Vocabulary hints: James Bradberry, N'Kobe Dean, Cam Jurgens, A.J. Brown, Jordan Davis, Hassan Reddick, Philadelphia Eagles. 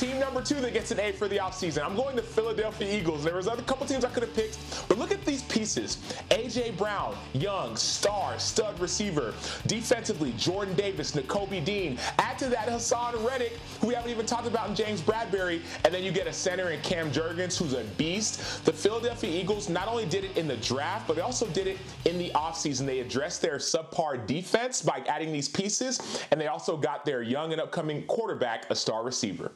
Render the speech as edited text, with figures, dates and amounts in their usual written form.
Team number two that gets an A for the offseason. I'm going to Philadelphia Eagles. There was a couple teams I could have picked, but look at these pieces. A.J. Brown, young, star, stud receiver. Defensively, Jordan Davis, N'Kobe Dean. Add to that Hassan Reddick, who we haven't even talked about, and James Bradberry. And then you get a center in Cam Jurgens, who's a beast. The Philadelphia Eagles not only did it in the draft, but they also did it in the offseason. They addressed their subpar defense by adding these pieces, and they also got their young and upcoming quarterback, a star receiver.